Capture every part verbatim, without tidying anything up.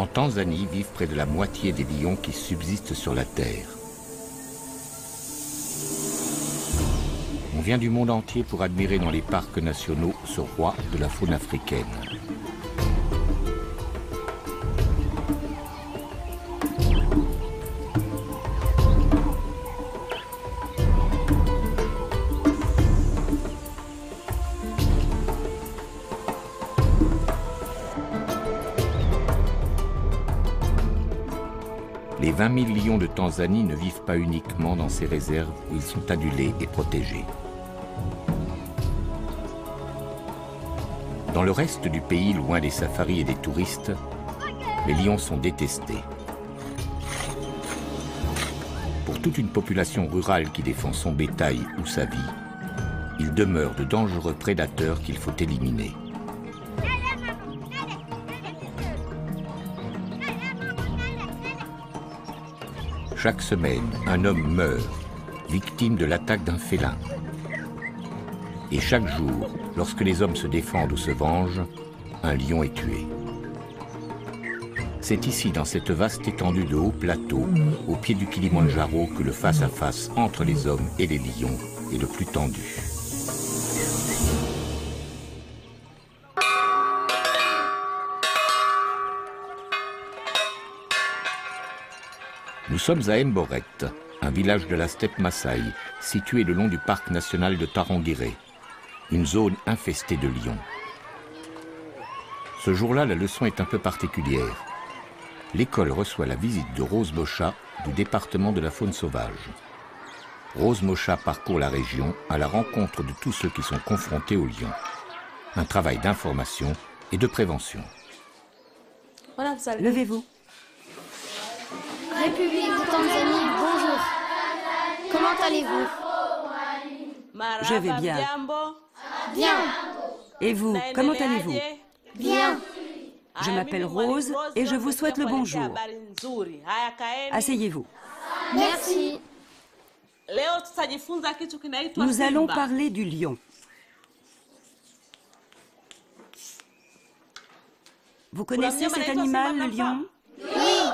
En Tanzanie vivent près de la moitié des lions qui subsistent sur la Terre. On vient du monde entier pour admirer dans les parcs nationaux ce roi de la faune africaine. Les vingt mille lions de Tanzanie ne vivent pas uniquement dans ces réserves où ils sont adulés et protégés. Dans le reste du pays, loin des safaris et des touristes, les lions sont détestés. Pour toute une population rurale qui défend son bétail ou sa vie, ils demeurent de dangereux prédateurs qu'il faut éliminer. Chaque semaine, un homme meurt, victime de l'attaque d'un félin. Et chaque jour, lorsque les hommes se défendent ou se vengent, un lion est tué. C'est ici, dans cette vaste étendue de hauts plateaux, au pied du Kilimanjaro, que le face-à-face entre les hommes et les lions est le plus tendu. Nous sommes à Emboret, un village de la steppe Maasai, situé le long du parc national de Tarangire, une zone infestée de lions. Ce jour-là, la leçon est un peu particulière. L'école reçoit la visite de Rose Mocha du département de la faune sauvage. Rose Mocha parcourt la région à la rencontre de tous ceux qui sont confrontés aux lions. Un travail d'information et de prévention. Voilà, vous allez... Levez-vous. République de Tanzanie, bonjour. Comment allez-vous? Je vais bien. Bien. Et vous, comment allez-vous? Bien. Je m'appelle Rose et je vous souhaite le bonjour. Asseyez-vous. Merci. Nous allons parler du lion. Vous connaissez cet animal, le lion? Oui.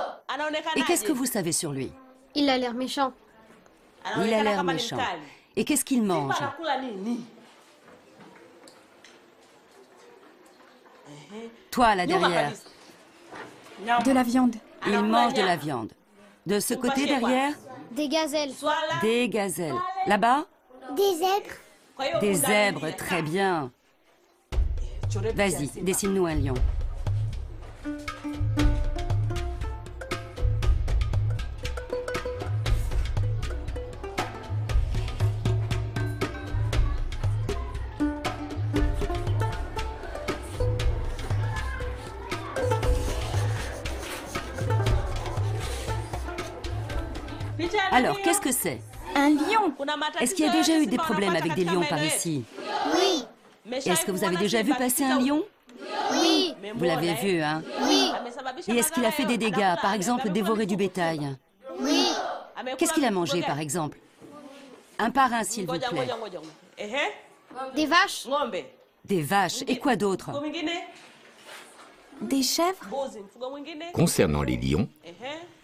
Et qu'est-ce que vous savez sur lui? Il a l'air méchant. Il a l'air méchant. Et qu'est-ce qu'il mange? Toi, là derrière. De la viande. Il mange de la viande. De ce côté derrière? Des gazelles. Des gazelles. Là-bas? Des zèbres. Des zèbres, très bien. Vas-y, dessine-nous un lion. Alors, qu'est-ce que c'est? Un lion. Est-ce qu'il y a déjà eu des problèmes avec des lions par ici? Oui. Est-ce que vous avez déjà vu passer un lion? Oui. Vous l'avez vu, hein? Oui. Et est-ce qu'il a fait des dégâts, par exemple dévorer du bétail? Oui. Qu'est-ce qu'il a mangé, par exemple? Un par un, s'il vous plaît. Des vaches. Des vaches. Et quoi d'autre? Des chèvres? Concernant les lions,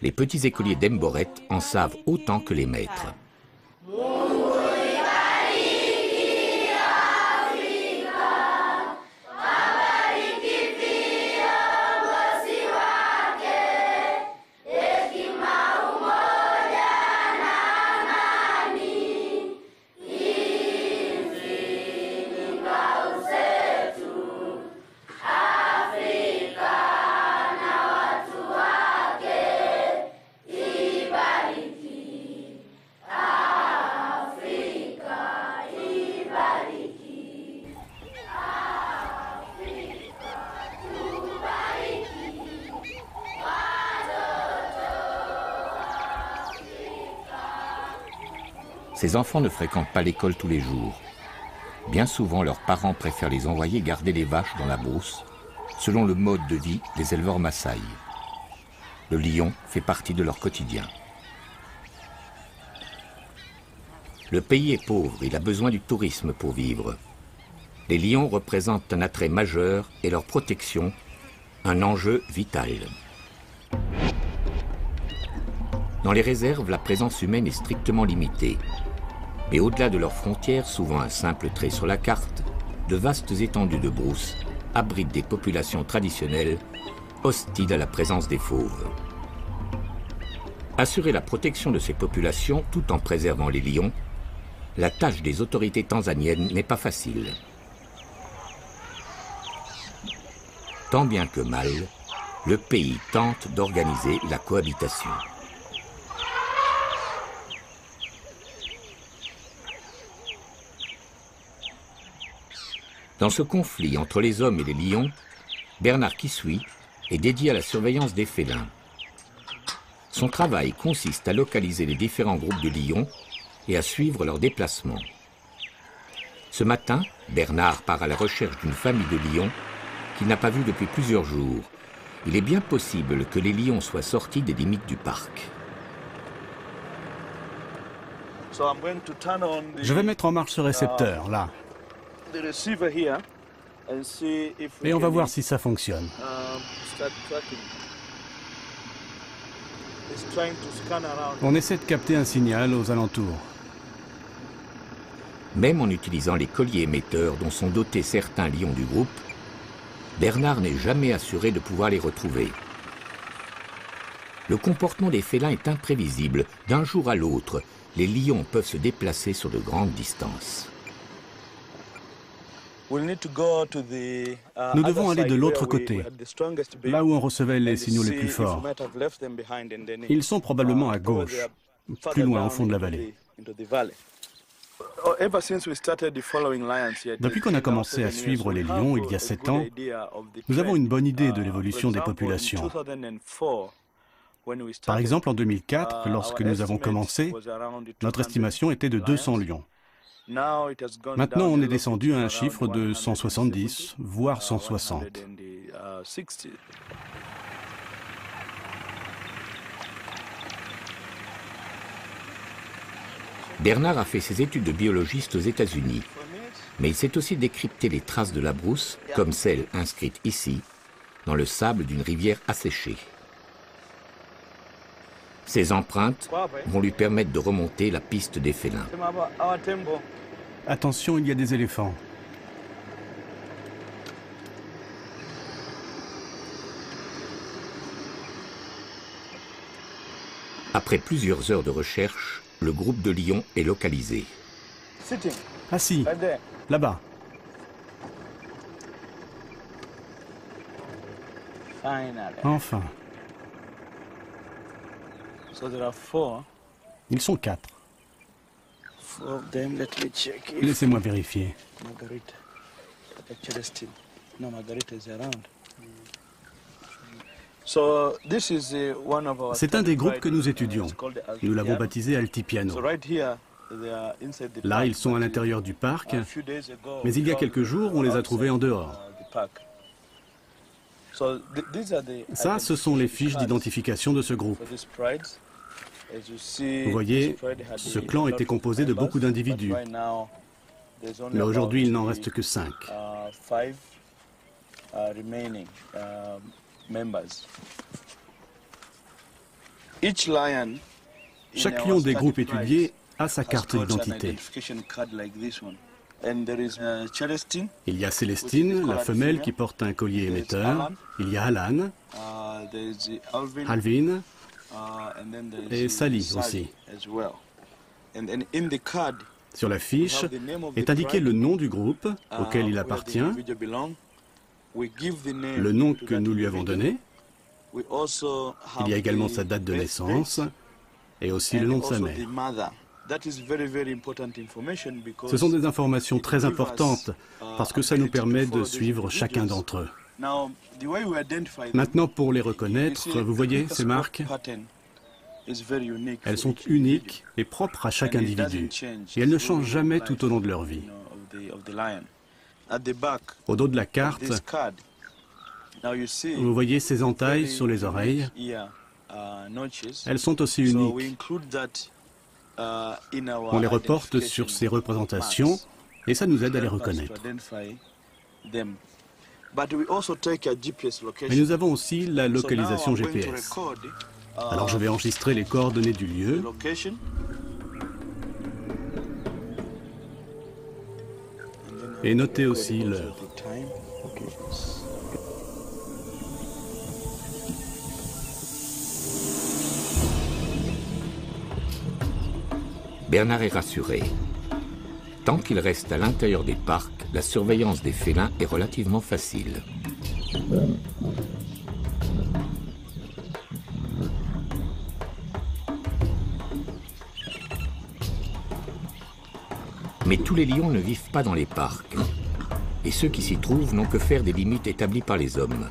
les petits écoliers d'Emboret en savent autant que les maîtres. Ces enfants ne fréquentent pas l'école tous les jours. Bien souvent, leurs parents préfèrent les envoyer garder les vaches dans la brousse, selon le mode de vie des éleveurs Maasai. Le lion fait partie de leur quotidien. Le pays est pauvre, il a besoin du tourisme pour vivre. Les lions représentent un attrait majeur et leur protection, un enjeu vital. Dans les réserves, la présence humaine est strictement limitée. Mais au-delà de leurs frontières, souvent un simple trait sur la carte, de vastes étendues de brousse abritent des populations traditionnelles hostiles à la présence des fauves. Assurer la protection de ces populations tout en préservant les lions, la tâche des autorités tanzaniennes n'est pas facile. Tant bien que mal, le pays tente d'organiser la cohabitation. Dans ce conflit entre les hommes et les lions, Bernard Kissui est dédié à la surveillance des félins. Son travail consiste à localiser les différents groupes de lions et à suivre leurs déplacements. Ce matin, Bernard part à la recherche d'une famille de lions qu'il n'a pas vue depuis plusieurs jours. Il est bien possible que les lions soient sortis des limites du parc. Je vais mettre en marche ce récepteur, là. Et on va voir si ça fonctionne. On essaie de capter un signal aux alentours. Même en utilisant les colliers émetteurs dont sont dotés certains lions du groupe, Bernard n'est jamais assuré de pouvoir les retrouver. Le comportement des félins est imprévisible. D'un jour à l'autre, les lions peuvent se déplacer sur de grandes distances. Nous devons aller de l'autre côté, là où on recevait les signaux les plus forts. Ils sont probablement à gauche, plus loin au fond de la vallée. Depuis qu'on a commencé à suivre les lions il y a sept ans, nous avons une bonne idée de l'évolution des populations. Par exemple, en deux mille quatre, lorsque nous avons commencé, notre estimation était de deux cents lions. Maintenant, on est descendu à un chiffre de cent soixante-dix, voire cent soixante. Bernard a fait ses études de biologiste aux États-Unis, mais il sait aussi décrypter les traces de la brousse, comme celles inscrites ici, dans le sable d'une rivière asséchée. Ces empreintes vont lui permettre de remonter la piste des félins. Attention, il y a des éléphants. Après plusieurs heures de recherche, le groupe de lions est localisé. Assis, là-bas. Enfin. Ils sont quatre. Laissez-moi vérifier. C'est un des groupes que nous étudions. Nous l'avons baptisé Altipiano. Là, ils sont à l'intérieur du parc, mais il y a quelques jours, on les a trouvés en dehors. Ça, ce sont les fiches d'identification de ce groupe. Vous voyez, ce clan était composé de beaucoup d'individus. Mais aujourd'hui, il n'en reste que cinq. Chaque lion des groupes étudiés a sa carte d'identité. Il y a Célestine, la femelle qui porte un collier émetteur. Il y a Alan, Alvin et Sally aussi. Sur la fiche est indiqué le nom du groupe auquel il appartient, le nom que nous lui avons donné. Il y a également sa date de naissance et aussi le nom de sa mère. Ce sont des informations très importantes parce que ça nous permet de suivre chacun d'entre eux. Maintenant, pour les reconnaître, vous voyez ces marques? Elles sont uniques et propres à chaque individu et elles ne changent jamais tout au long de leur vie. Au dos de la carte, vous voyez ces entailles sur les oreilles. Elles sont aussi uniques. On les reporte sur ces représentations et ça nous aide à les reconnaître. Mais nous avons aussi la localisation G P S. Alors je vais enregistrer les coordonnées du lieu. Et noter aussi l'heure. Bernard est rassuré. Tant qu'il reste à l'intérieur des parcs, la surveillance des félins est relativement facile. Mais tous les lions ne vivent pas dans les parcs. Et ceux qui s'y trouvent n'ont que faire des limites établies par les hommes.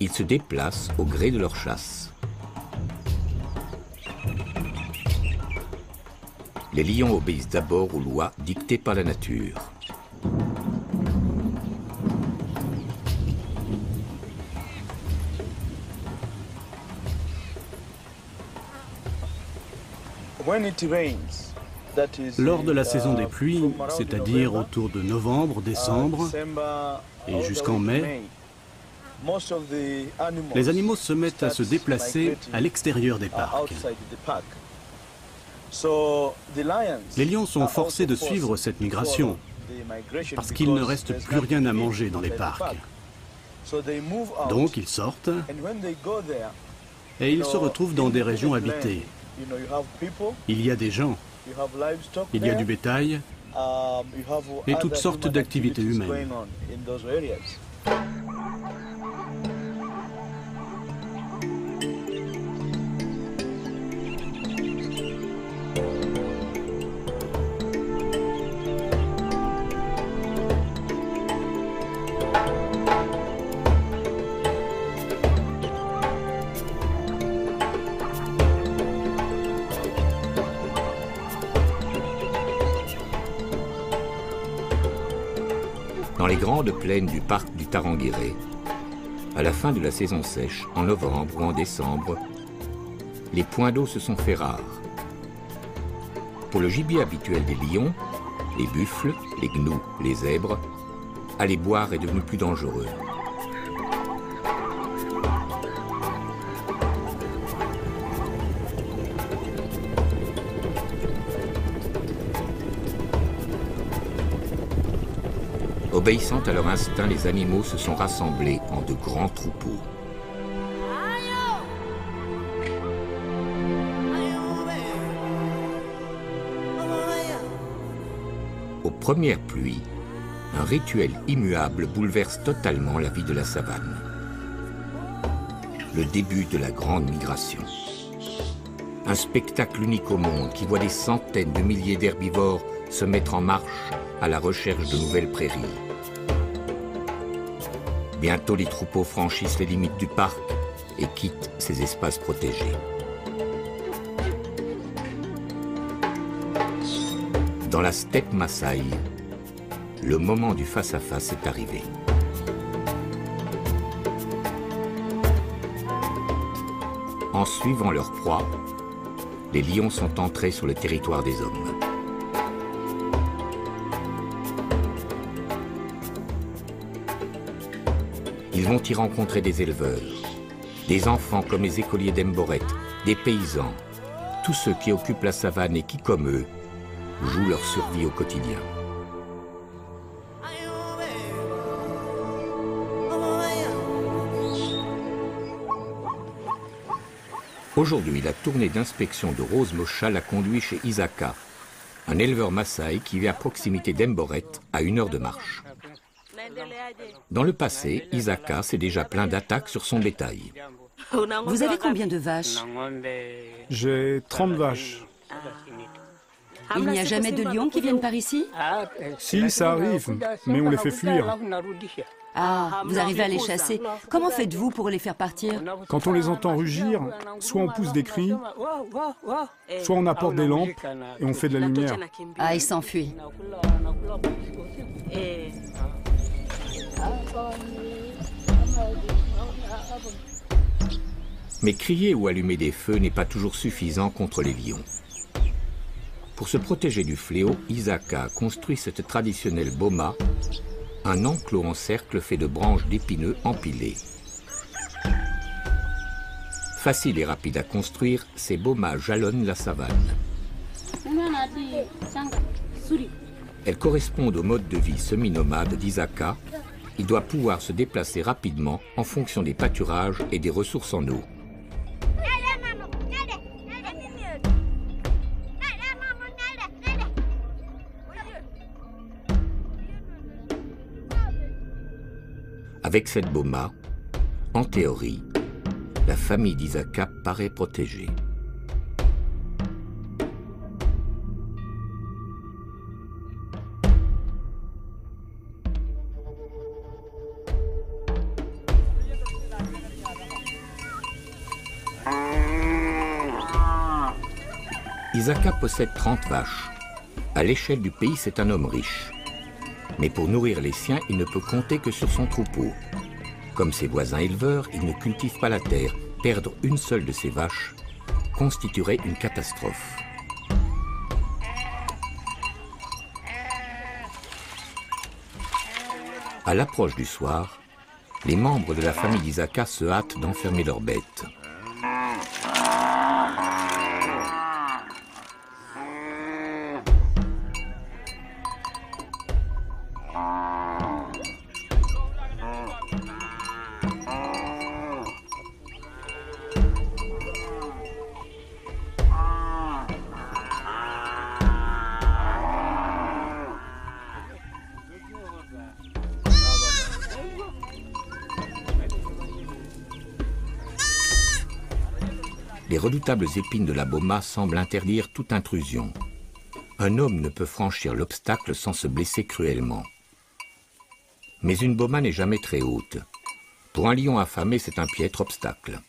Ils se déplacent au gré de leur chasse. Les lions obéissent d'abord aux lois dictées par la nature. Lors de la saison des pluies, c'est-à-dire autour de novembre, décembre et jusqu'en mai, les animaux se mettent à se déplacer à l'extérieur des parcs. Les lions sont forcés de suivre cette migration parce qu'il ne reste plus rien à manger dans les parcs. Donc ils sortent et ils se retrouvent dans des régions habitées. Il y a des gens, il y a du bétail et toutes sortes d'activités humaines. De plaine du parc du Tarangire. À la fin de la saison sèche, en novembre ou en décembre, les points d'eau se sont fait rares. Pour le gibier habituel des lions, les buffles, les gnous, les zèbres, aller boire est devenu plus dangereux. Obéissant à leur instinct, les animaux se sont rassemblés en de grands troupeaux. Aux premières pluies, un rituel immuable bouleverse totalement la vie de la savane. Le début de la grande migration. Un spectacle unique au monde qui voit des centaines de milliers d'herbivores se mettre en marche à la recherche de nouvelles prairies. Bientôt, les troupeaux franchissent les limites du parc et quittent ces espaces protégés. Dans la steppe Maasai, le moment du face-à-face est arrivé. En suivant leur proie, les lions sont entrés sur le territoire des hommes. Ils vont y rencontrer des éleveurs, des enfants comme les écoliers d'Emboret, des paysans, tous ceux qui occupent la savane et qui, comme eux, jouent leur survie au quotidien. Aujourd'hui, la tournée d'inspection de Rose Mocha la conduit chez Isaka, un éleveur Maasai qui vit à proximité d'Emboret, à une heure de marche. Dans le passé, Isaka s'est déjà plaint d'attaques sur son bétail. Vous avez combien de vaches? J'ai trente vaches. Il n'y a jamais de lions qui viennent par ici? Si, ça arrive, mais on les fait fuir. Ah, vous arrivez à les chasser. Comment faites-vous pour les faire partir? Quand on les entend rugir, soit on pousse des cris, soit on apporte des lampes et on fait de la lumière. Ah, ils s'enfuient. Et... Mais crier ou allumer des feux n'est pas toujours suffisant contre les lions. Pour se protéger du fléau, Isaka a construit cette traditionnelle boma, un enclos en cercle fait de branches d'épineux empilées. Facile et rapide à construire, ces bomas jalonnent la savane. Elles correspondent au mode de vie semi-nomade d'Isaka. Il doit pouvoir se déplacer rapidement en fonction des pâturages et des ressources en eau. Avec cette boma, en théorie, la famille d'Isaka paraît protégée. Isaka possède trente vaches. À l'échelle du pays, c'est un homme riche. Mais pour nourrir les siens, il ne peut compter que sur son troupeau. Comme ses voisins éleveurs, il ne cultive pas la terre. Perdre une seule de ses vaches constituerait une catastrophe. À l'approche du soir, les membres de la famille d'Isaka se hâtent d'enfermer leurs bêtes. Les redoutables épines de la boma semblent interdire toute intrusion. Un homme ne peut franchir l'obstacle sans se blesser cruellement. Mais une boma n'est jamais très haute. Pour un lion affamé, c'est un piètre obstacle.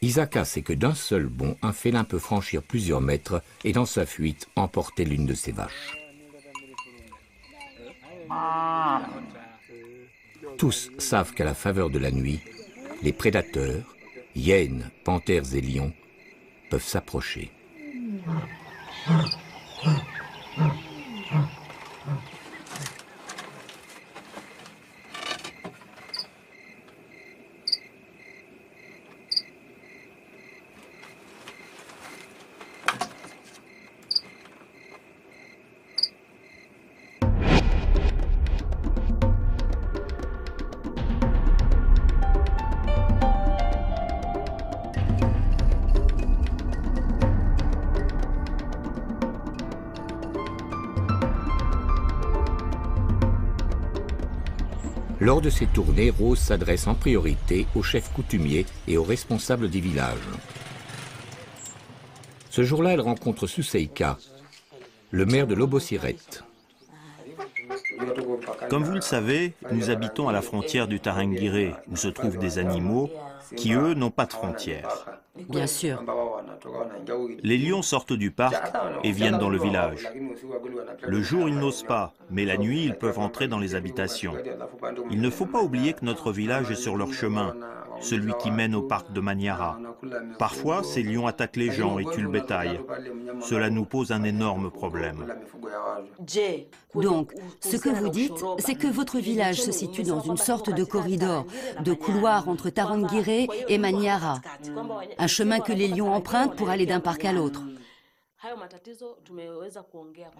Isaka sait que d'un seul bond, un félin peut franchir plusieurs mètres et dans sa fuite, emporter l'une de ses vaches. Tous savent qu'à la faveur de la nuit, les prédateurs, hyènes, panthères et lions peuvent s'approcher. Lors de ces tournées, Rose s'adresse en priorité aux chefs coutumiers et aux responsables des villages. Ce jour-là, elle rencontre Suseika, le maire de Lobosiret. Comme vous le savez, nous habitons à la frontière du Tarangire, où se trouvent des animaux qui, eux, n'ont pas de frontières. Bien sûr. Les lions sortent du parc et viennent dans le village. Le jour, ils n'osent pas, mais la nuit, ils peuvent entrer dans les habitations. Il ne faut pas oublier que notre village est sur leur chemin, celui qui mène au parc de Manyara. Parfois, ces lions attaquent les gens et tuent le bétail. Cela nous pose un énorme problème. Donc, ce que vous dites, c'est que votre village se situe dans une sorte de corridor, de couloir entre Tarangire et Manyara. Un chemin que les lions empruntent pour aller d'un parc à l'autre.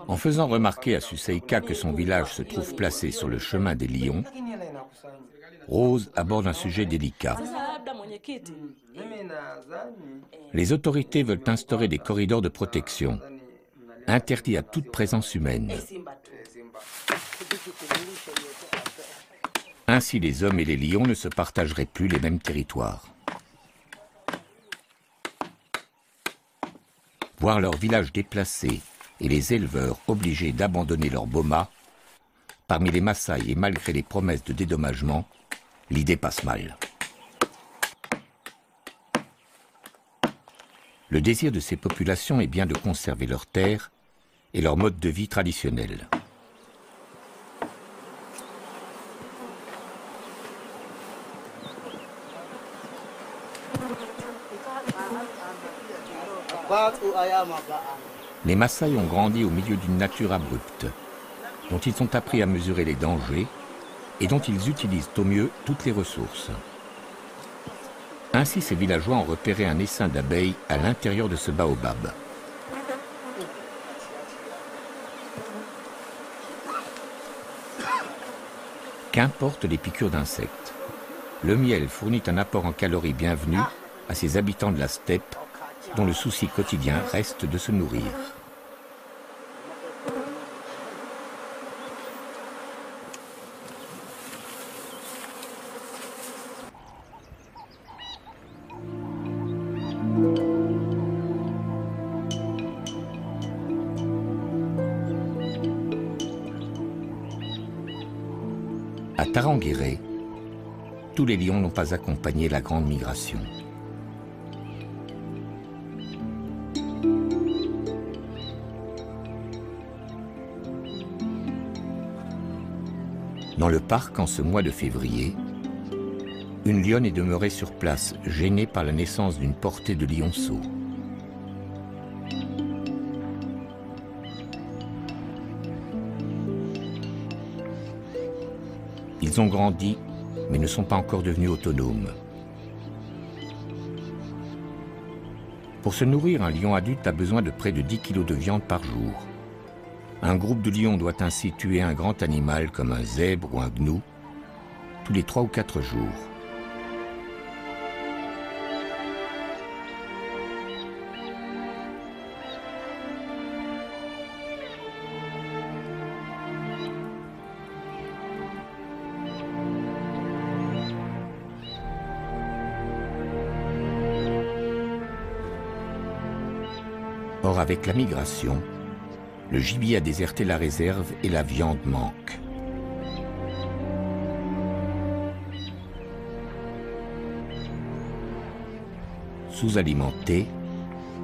En faisant remarquer à Suseika que son village se trouve placé sur le chemin des lions, Rose aborde un sujet délicat. Les autorités veulent instaurer des corridors de protection, interdits à toute présence humaine. Ainsi, les hommes et les lions ne se partageraient plus les mêmes territoires. Voir leur village déplacé et les éleveurs obligés d'abandonner leur boma, parmi les Maasai et malgré les promesses de dédommagement, l'idée passe mal. Le désir de ces populations est bien de conserver leurs terres et leur mode de vie traditionnel. Les Maasai ont grandi au milieu d'une nature abrupte, dont ils ont appris à mesurer les dangers et dont ils utilisent au mieux toutes les ressources. Ainsi, ces villageois ont repéré un essaim d'abeilles à l'intérieur de ce baobab. Qu'importent les piqûres d'insectes, le miel fournit un apport en calories bienvenu à ces habitants de la steppe dont le souci quotidien reste de se nourrir. À Tarangire, tous les lions n'ont pas accompagné la grande migration. Dans le parc, en ce mois de février, une lionne est demeurée sur place, gênée par la naissance d'une portée de lionceaux. Ils ont grandi, mais ne sont pas encore devenus autonomes. Pour se nourrir, un lion adulte a besoin de près de dix kilos de viande par jour. Un groupe de lions doit ainsi tuer un grand animal comme un zèbre ou un gnou tous les trois ou quatre jours. Or, avec la migration, le gibier a déserté la réserve et la viande manque. Sous-alimentés,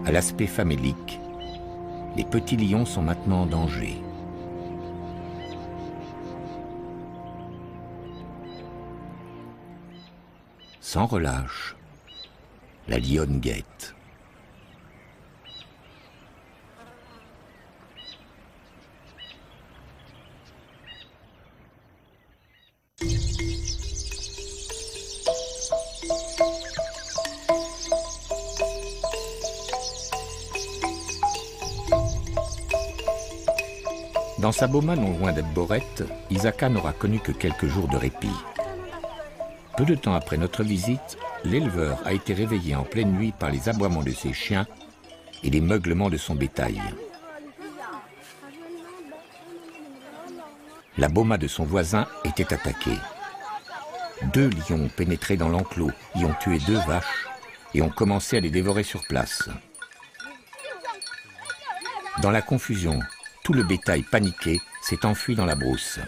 à l'aspect famélique, les petits lions sont maintenant en danger. Sans relâche, la lionne guette. Dans sa boma non loin d'Emboret, Isaka n'aura connu que quelques jours de répit. Peu de temps après notre visite, l'éleveur a été réveillé en pleine nuit par les aboiements de ses chiens et les meuglements de son bétail. La boma de son voisin était attaquée. Deux lions ont pénétré dans l'enclos, y ont tué deux vaches et ont commencé à les dévorer sur place. Dans la confusion, tout le bétail paniqué s'est enfui dans la brousse.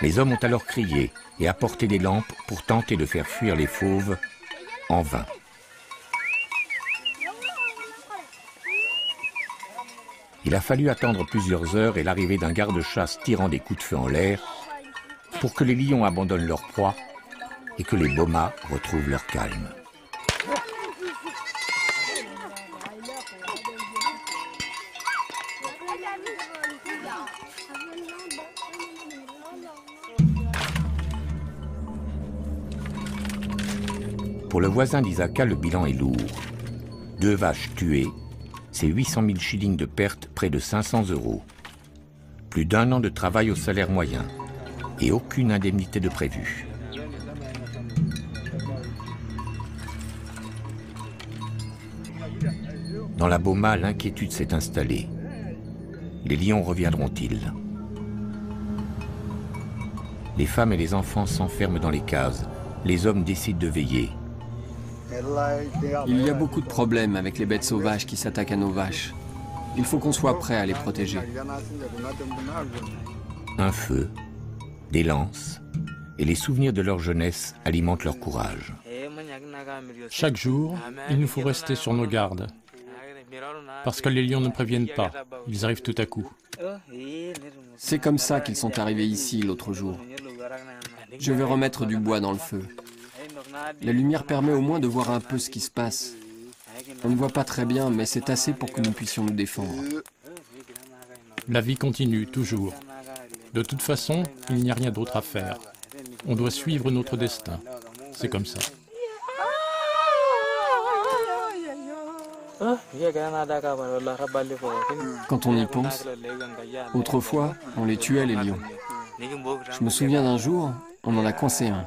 Les hommes ont alors crié et apporté des lampes pour tenter de faire fuir les fauves, en vain. Il a fallu attendre plusieurs heures et l'arrivée d'un garde-chasse tirant des coups de feu en l'air pour que les lions abandonnent leur proie et que les bomas retrouvent leur calme. Pour le voisin d'Isaka, le bilan est lourd. Deux vaches tuées, c'est huit cent mille shillings de perte, près de cinq cents euros. Plus d'un an de travail au salaire moyen et aucune indemnité de prévue. Dans la boma, l'inquiétude s'est installée. Les lions reviendront-ils? Les femmes et les enfants s'enferment dans les cases. Les hommes décident de veiller. Il y a beaucoup de problèmes avec les bêtes sauvages qui s'attaquent à nos vaches. Il faut qu'on soit prêt à les protéger. Un feu, des lances et les souvenirs de leur jeunesse alimentent leur courage. Chaque jour, il nous faut rester sur nos gardes. Parce que les lions ne préviennent pas, ils arrivent tout à coup. C'est comme ça qu'ils sont arrivés ici l'autre jour. Je vais remettre du bois dans le feu. La lumière permet au moins de voir un peu ce qui se passe. On ne voit pas très bien, mais c'est assez pour que nous puissions nous défendre. La vie continue, toujours. De toute façon, il n'y a rien d'autre à faire. On doit suivre notre destin. C'est comme ça. Quand on y pense, autrefois, on les tuait les lions. Je me souviens d'un jour, on en a coincé un.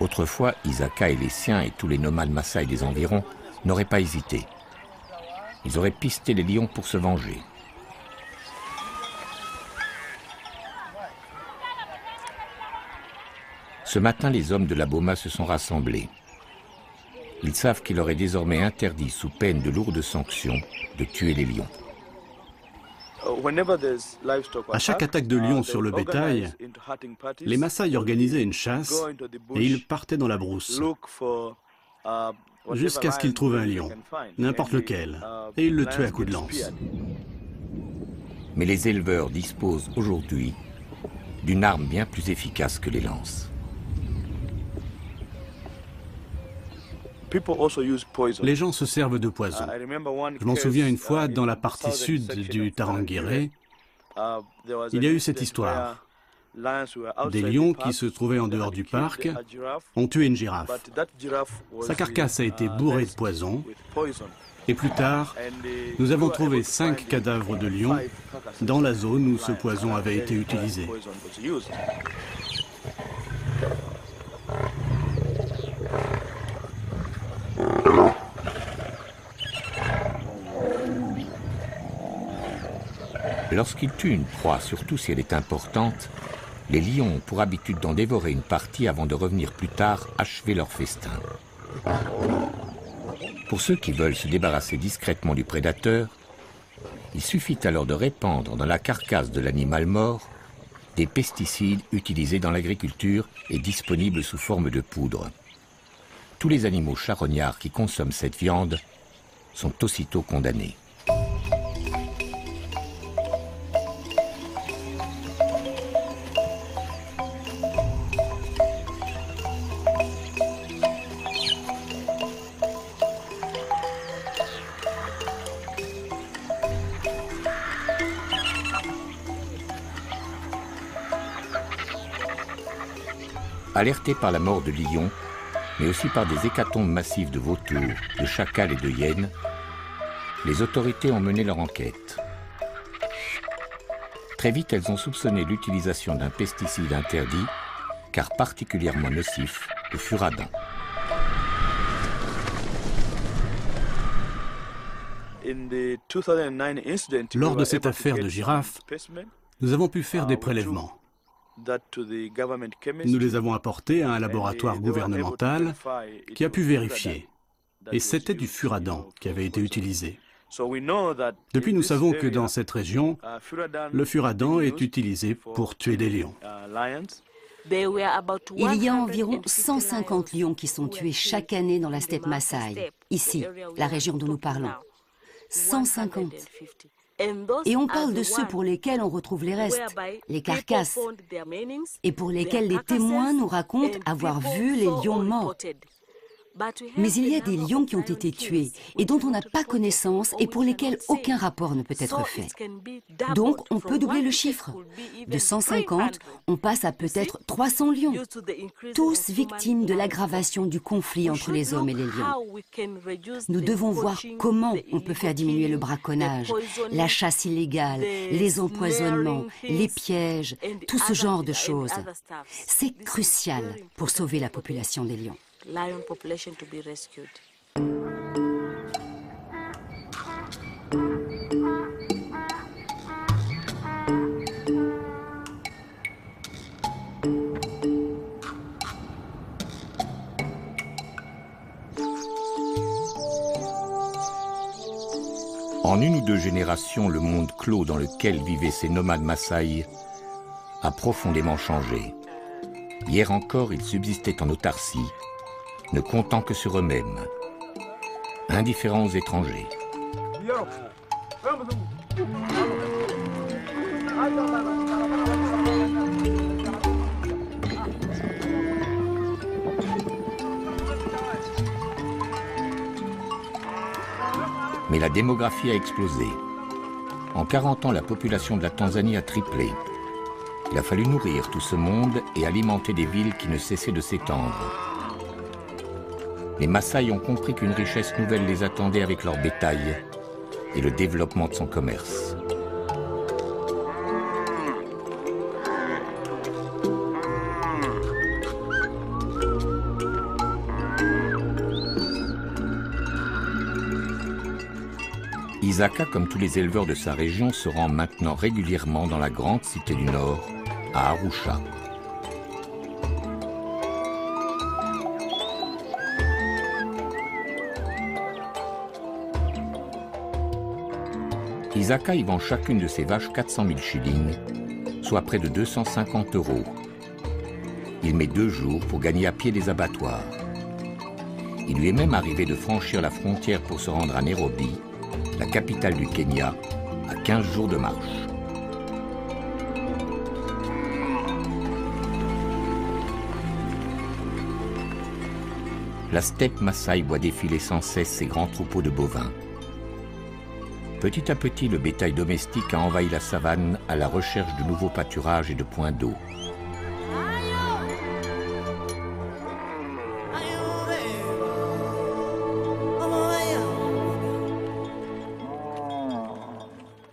Autrefois, Isaka et les siens et tous les nomades Maasai des environs n'auraient pas hésité. Ils auraient pisté les lions pour se venger. Ce matin, les hommes de la Boma se sont rassemblés. Ils savent qu'il leur est désormais interdit, sous peine de lourdes sanctions, de tuer les lions. À chaque attaque de lions sur le bétail, les Maasai organisaient une chasse et ils partaient dans la brousse jusqu'à ce qu'ils trouvent un lion, n'importe lequel, et ils le tuaient à coups de lance. Mais les éleveurs disposent aujourd'hui d'une arme bien plus efficace que les lances. Les gens se servent de poison. Je m'en souviens une fois, dans la partie sud du Tarangire, il y a eu cette histoire. Des lions qui se trouvaient en dehors du parc ont tué une girafe. Sa carcasse a été bourrée de poison. Et plus tard, nous avons trouvé cinq cadavres de lions dans la zone où ce poison avait été utilisé. Lorsqu'ils tuent une proie, surtout si elle est importante, les lions ont pour habitude d'en dévorer une partie avant de revenir plus tard achever leur festin. Pour ceux qui veulent se débarrasser discrètement du prédateur, il suffit alors de répandre dans la carcasse de l'animal mort des pesticides utilisés dans l'agriculture et disponibles sous forme de poudre. Tous les animaux charognards qui consomment cette viande sont aussitôt condamnés. Alertés par la mort de lions, mais aussi par des hécatombes massives de vautours, de chacals et de hyènes, les autorités ont mené leur enquête. Très vite, elles ont soupçonné l'utilisation d'un pesticide interdit, car particulièrement nocif, le furadan. Lors de cette affaire de girafe, nous avons pu faire des prélèvements. Nous les avons apportés à un laboratoire gouvernemental qui a pu vérifier. Et c'était du furadan qui avait été utilisé. Depuis, nous savons que dans cette région, le furadan est utilisé pour tuer des lions. Il y a environ cent cinquante lions qui sont tués chaque année dans la steppe Maasai, ici, la région dont nous parlons. cent cinquante. Et on parle de ceux pour lesquels on retrouve les restes, les carcasses, et pour lesquels les témoins nous racontent avoir vu les lions morts. Mais il y a des lions qui ont été tués et dont on n'a pas connaissance et pour lesquels aucun rapport ne peut être fait. Donc on peut doubler le chiffre. De cent cinquante, on passe à peut-être trois cents lions, tous victimes de l'aggravation du conflit entre les hommes et les lions. Nous devons voir comment on peut faire diminuer le braconnage, la chasse illégale, les empoisonnements, les pièges, tout ce genre de choses. C'est crucial pour sauver la population des lions. Lion population to be rescued. En une ou deux générations, le monde clos dans lequel vivaient ces nomades Maasai a profondément changé. Hier encore, ils subsistaient en autarcie, ne comptant que sur eux-mêmes, indifférents aux étrangers. Mais la démographie a explosé. En quarante ans, la population de la Tanzanie a triplé. Il a fallu nourrir tout ce monde et alimenter des villes qui ne cessaient de s'étendre. Les Maasai ont compris qu'une richesse nouvelle les attendait avec leur bétail et le développement de son commerce. Isaka, comme tous les éleveurs de sa région, se rend maintenant régulièrement dans la grande cité du Nord, à Arusha. Isaka y vend chacune de ses vaches quatre cent mille shillings, soit près de deux cent cinquante euros. Il met deux jours pour gagner à pied des abattoirs. Il lui est même arrivé de franchir la frontière pour se rendre à Nairobi, la capitale du Kenya, à quinze jours de marche. La steppe Maasai voit défiler sans cesse ses grands troupeaux de bovins. Petit à petit, le bétail domestique a envahi la savane à la recherche de nouveaux pâturages et de points d'eau.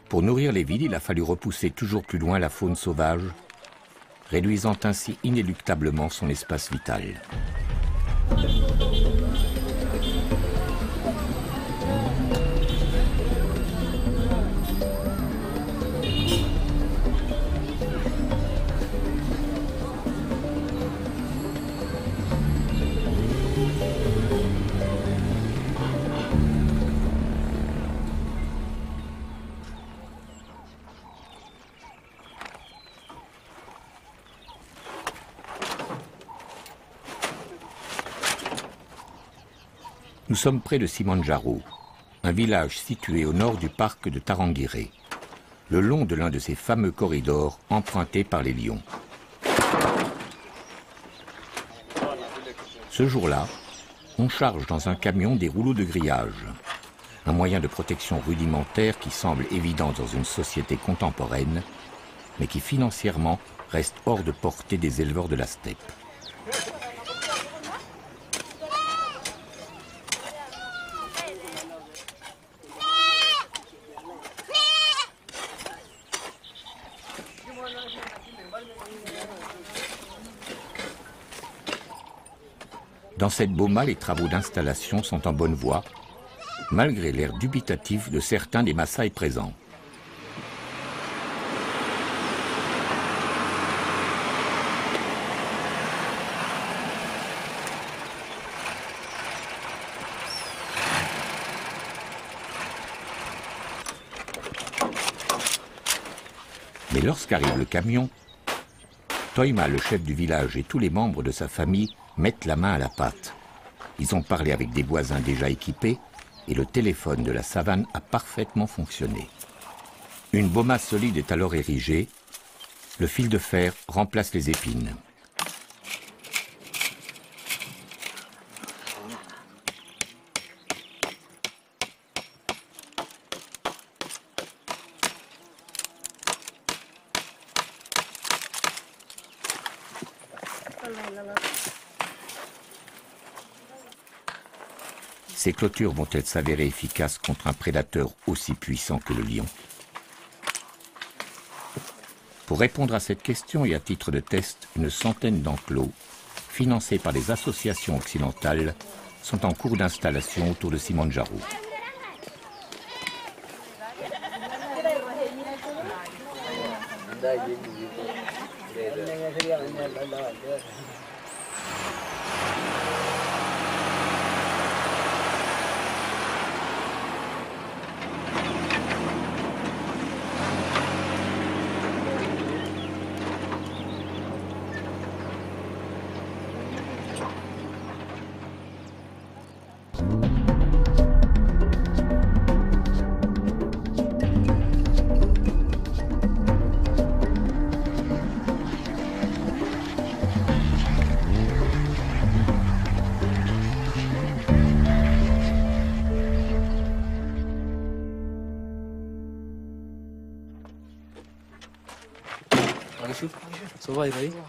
Pour nourrir les villes, il a fallu repousser toujours plus loin la faune sauvage, réduisant ainsi inéluctablement son espace vital. Nous sommes près de Simanjaro, un village situé au nord du parc de Tarangire, le long de l'un de ces fameux corridors empruntés par les lions. Ce jour-là, on charge dans un camion des rouleaux de grillage, un moyen de protection rudimentaire qui semble évident dans une société contemporaine, mais qui financièrement reste hors de portée des éleveurs de la steppe. Dans cette boma, les travaux d'installation sont en bonne voie, malgré l'air dubitatif de certains des Maasai présents. Mais lorsqu'arrive le camion, Toima, le chef du village, et tous les membres de sa famille mettent la main à la pâte. Ils ont parlé avec des voisins déjà équipés et le téléphone de la savane a parfaitement fonctionné. Une boma solide est alors érigée. Le fil de fer remplace les épines. Ces clôtures vont-elles s'avérer efficaces contre un prédateur aussi puissant que le lion? Pour répondre à cette question et à titre de test, une centaine d'enclos, financés par des associations occidentales, sont en cours d'installation autour de Simanjaro.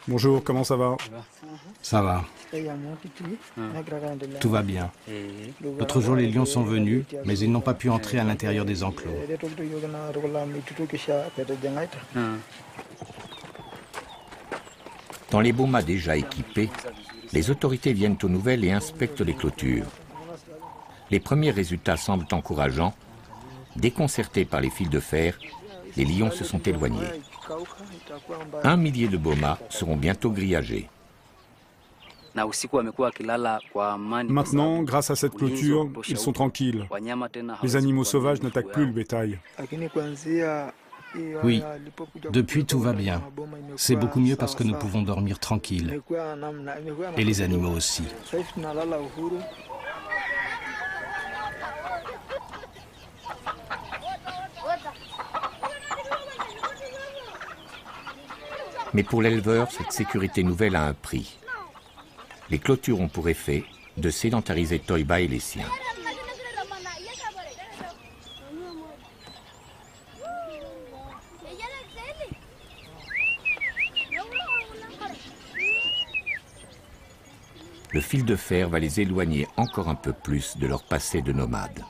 Bonjour, comment ça va? Ça va. Tout va bien. L'autre jour, les lions sont venus, mais ils n'ont pas pu entrer à l'intérieur des enclos. Dans les bomas déjà équipés, les autorités viennent aux nouvelles et inspectent les clôtures. Les premiers résultats semblent encourageants. Déconcertés par les fils de fer, les lions se sont éloignés. Un millier de bomas seront bientôt grillagés. Maintenant, grâce à cette clôture, ils sont tranquilles. Les animaux sauvages n'attaquent plus le bétail. Oui, depuis tout va bien. C'est beaucoup mieux parce que nous pouvons dormir tranquilles. Et les animaux aussi. Mais pour l'éleveur, cette sécurité nouvelle a un prix. Les clôtures ont pour effet de sédentariser Toyba et les siens. Le fil de fer va les éloigner encore un peu plus de leur passé de nomades.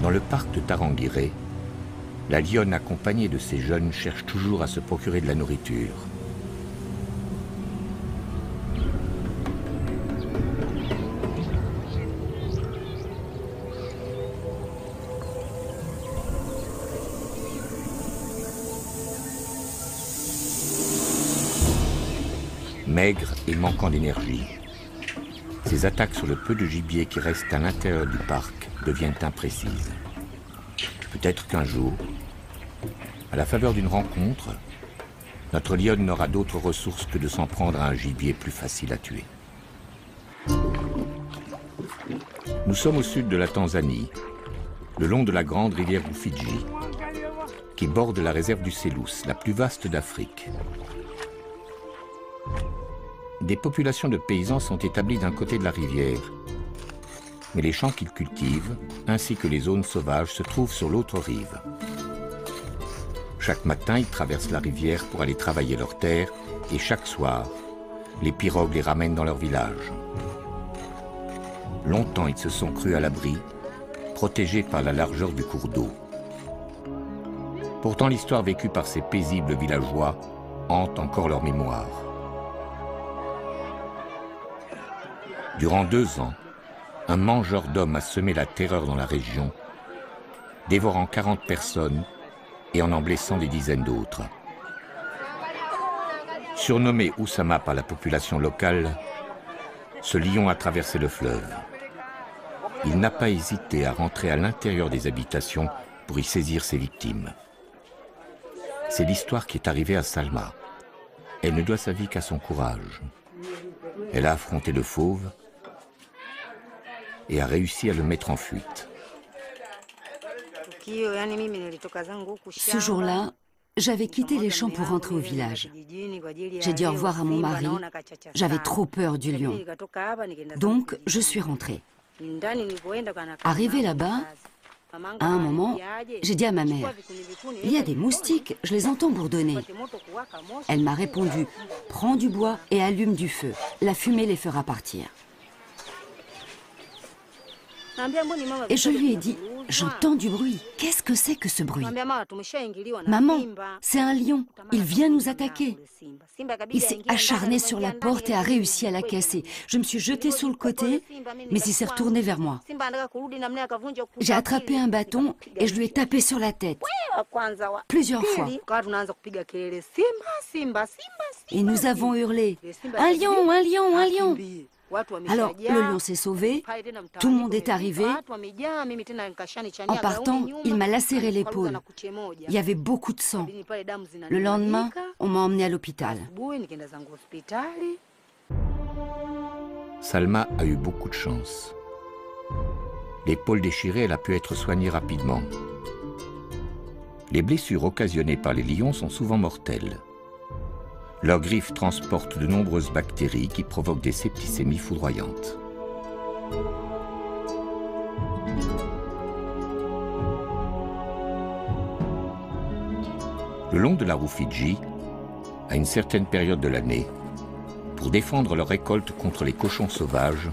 Dans le parc de Tarangire, la lionne accompagnée de ses jeunes cherche toujours à se procurer de la nourriture. Maigre et manquant d'énergie, ces attaques sur le peu de gibier qui reste à l'intérieur du parc deviennent imprécises. Peut-être qu'un jour, à la faveur d'une rencontre, notre lionne n'aura d'autre ressource que de s'en prendre à un gibier plus facile à tuer. Nous sommes au sud de la Tanzanie, le long de la grande rivière Rufiji, qui borde la réserve du Selous, la plus vaste d'Afrique. Des populations de paysans sont établies d'un côté de la rivière, mais les champs qu'ils cultivent, ainsi que les zones sauvages, se trouvent sur l'autre rive. Chaque matin, ils traversent la rivière pour aller travailler leurs terres, et chaque soir, les pirogues les ramènent dans leur village. Longtemps, ils se sont crus à l'abri, protégés par la largeur du cours d'eau. Pourtant, l'histoire vécue par ces paisibles villageois hante encore leur mémoire. Durant deux ans, un mangeur d'hommes a semé la terreur dans la région, dévorant quarante personnes et en en blessant des dizaines d'autres. Surnommé Oussama par la population locale, ce lion a traversé le fleuve. Il n'a pas hésité à rentrer à l'intérieur des habitations pour y saisir ses victimes. C'est l'histoire qui est arrivée à Salma. Elle ne doit sa vie qu'à son courage. Elle a affronté le fauve et a réussi à le mettre en fuite. Ce jour-là, j'avais quitté les champs pour rentrer au village. J'ai dit au revoir à mon mari, j'avais trop peur du lion. Donc, je suis rentrée. Arrivée là-bas, À un moment, j'ai dit à ma mère, « Il y a des moustiques, je les entends bourdonner. » Elle m'a répondu, « Prends du bois et allume du feu. La fumée les fera partir. » Et je lui ai dit, « J'entends du bruit. Qu'est-ce que c'est que ce bruit ?»« Maman, c'est un lion. Il vient nous attaquer. » Il s'est acharné sur la porte et a réussi à la casser. Je me suis jetée sur le côté, mais il s'est retourné vers moi. J'ai attrapé un bâton et je lui ai tapé sur la tête. Plusieurs fois. Et nous avons hurlé, « Un lion, un lion, un lion !» Alors, le lion s'est sauvé, tout le monde est arrivé. En partant, il m'a lacéré l'épaule. Il y avait beaucoup de sang. Le lendemain, on m'a emmené à l'hôpital. Salma a eu beaucoup de chance. L'épaule déchirée, elle a pu être soignée rapidement. Les blessures occasionnées par les lions sont souvent mortelles. Leurs griffes transportent de nombreuses bactéries qui provoquent des septicémies foudroyantes. Le long de la Rufiji, à une certaine période de l'année, pour défendre leur récolte contre les cochons sauvages,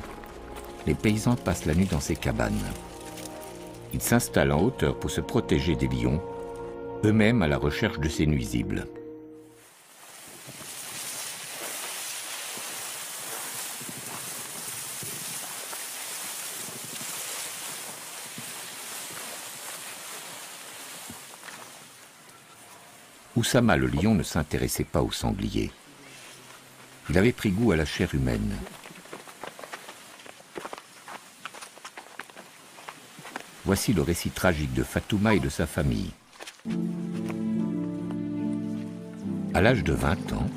les paysans passent la nuit dans ces cabanes. Ils s'installent en hauteur pour se protéger des lions, eux-mêmes à la recherche de ces nuisibles. Oussama le lion ne s'intéressait pas aux sangliers. Il avait pris goût à la chair humaine. Voici le récit tragique de Fatouma et de sa famille. À l'âge de vingt ans,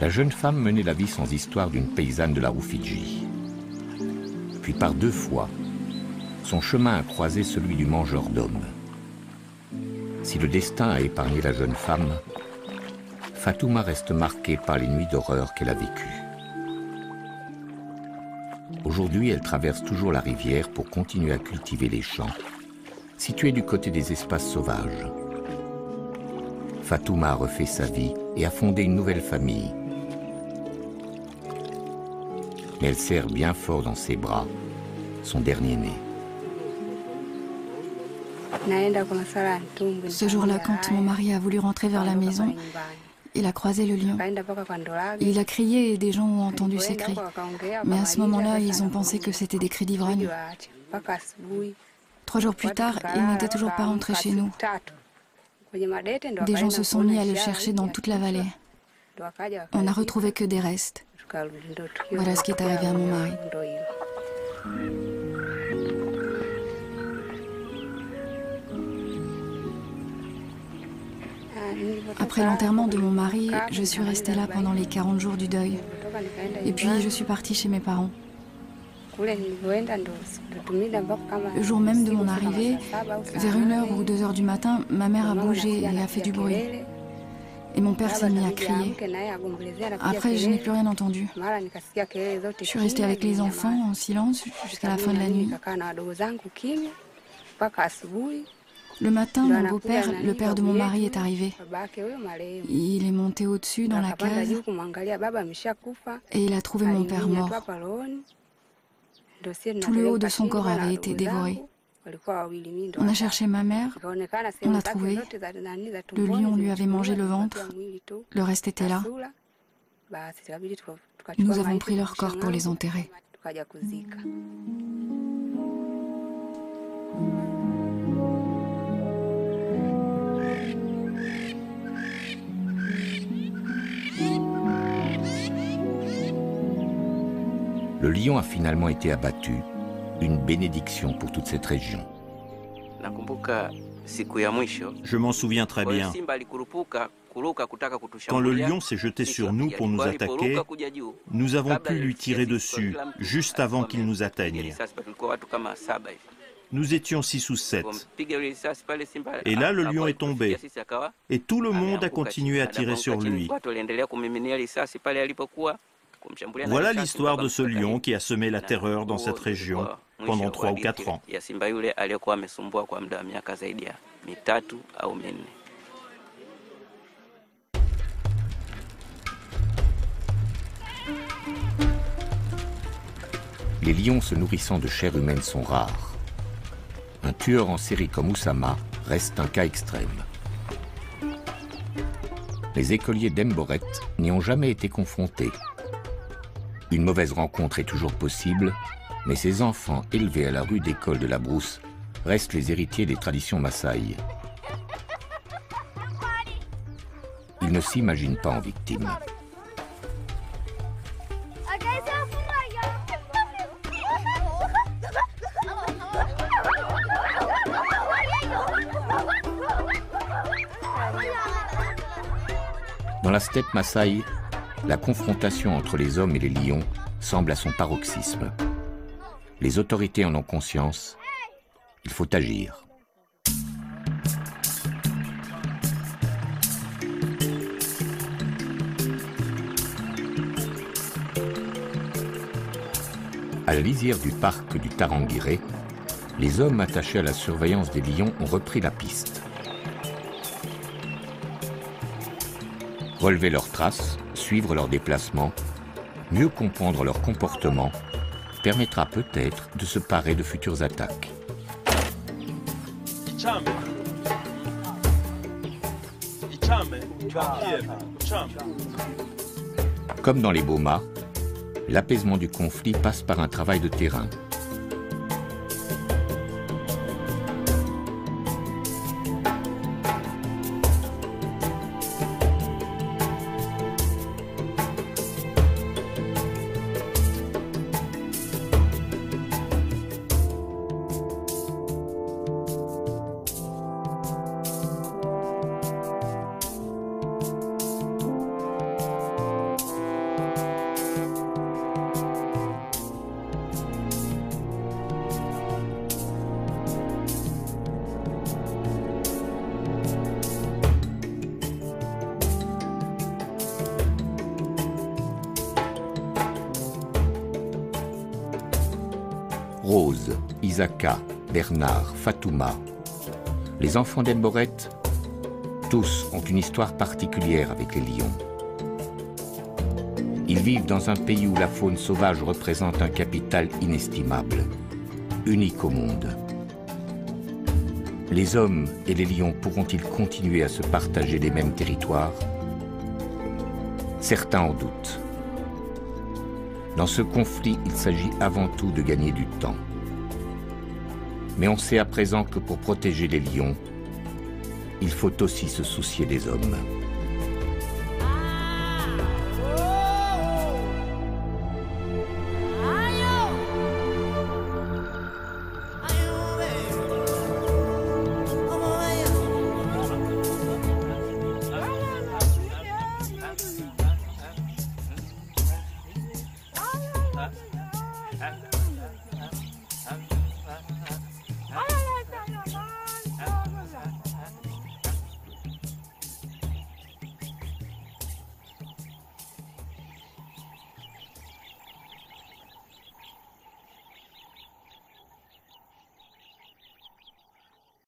la jeune femme menait la vie sans histoire d'une paysanne de la Rufiji. Puis par deux fois, son chemin a croisé celui du mangeur d'hommes. Si le destin a épargné la jeune femme, Fatouma reste marquée par les nuits d'horreur qu'elle a vécues. Aujourd'hui, elle traverse toujours la rivière pour continuer à cultiver les champs, situés du côté des espaces sauvages. Fatouma a refait sa vie et a fondé une nouvelle famille. Mais elle serre bien fort dans ses bras son dernier-né. Ce jour-là, quand mon mari a voulu rentrer vers la maison, il a croisé le lion. Il a crié et des gens ont entendu ses cris. Mais à ce moment-là, ils ont pensé que c'était des cris d'ivrogne. Trois jours plus tard, il n'était toujours pas rentré chez nous. Des gens se sont mis à le chercher dans toute la vallée. On n'a retrouvé que des restes. Voilà ce qui est arrivé à mon mari. Après l'enterrement de mon mari, je suis restée là pendant les quarante jours du deuil. Et puis je suis partie chez mes parents. Le jour même de mon arrivée, vers une heure ou deux heures du matin, ma mère a bougé et a fait du bruit. Et mon père s'est mis à crier. Après, je n'ai plus rien entendu. Je suis restée avec les enfants en silence jusqu'à la fin de la nuit. Le matin, mon beau-père, le père de mon mari, est arrivé. Il est monté au-dessus dans la case et il a trouvé mon père mort. Tout le haut de son corps avait été dévoré. On a cherché ma mère, on l'a trouvée. Le lion lui avait mangé le ventre, le reste était là. Nous avons pris leur corps pour les enterrer. Le lion a finalement été abattu, une bénédiction pour toute cette région. Je m'en souviens très bien. Quand le lion s'est jeté sur nous pour nous attaquer, nous avons pu lui tirer dessus, juste avant qu'il nous atteigne. Nous étions six ou sept. Et là, le lion est tombé. Et tout le monde a continué à tirer sur lui. Voilà l'histoire de ce lion qui a semé la terreur dans cette région pendant trois ou quatre ans. Les lions se nourrissant de chair humaine sont rares. Un tueur en série comme Oussama reste un cas extrême. Les écoliers d'Emboret n'y ont jamais été confrontés. Une mauvaise rencontre est toujours possible, mais ces enfants élevés à la rue d'école de la Brousse restent les héritiers des traditions massaï. Ils ne s'imaginent pas en victime. Dans la steppe massaï, la confrontation entre les hommes et les lions semble à son paroxysme. Les autorités en ont conscience, il faut agir. À la lisière du parc du Tarangire, les hommes attachés à la surveillance des lions ont repris la piste. Relever leurs traces, suivre leurs déplacements, mieux comprendre leur comportement, permettra peut-être de se parer de futures attaques. Comme dans les Boma, l'apaisement du conflit passe par un travail de terrain. Rose, Isaka, Bernard, Fatouma, les enfants d'Emboret, tous ont une histoire particulière avec les lions. Ils vivent dans un pays où la faune sauvage représente un capital inestimable, unique au monde. Les hommes et les lions pourront-ils continuer à se partager les mêmes territoires? Certains en doutent. Dans ce conflit, il s'agit avant tout de gagner du temps. Mais on sait à présent que pour protéger les lions, il faut aussi se soucier des hommes.